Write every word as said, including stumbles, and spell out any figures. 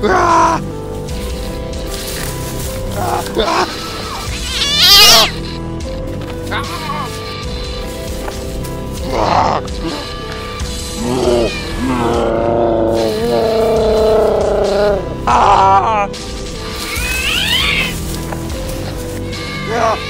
Ah! Ah! Ah! Ah! Ah! Ah! Ah!